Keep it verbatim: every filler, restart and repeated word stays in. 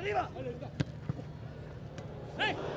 arriba. ¡Eh!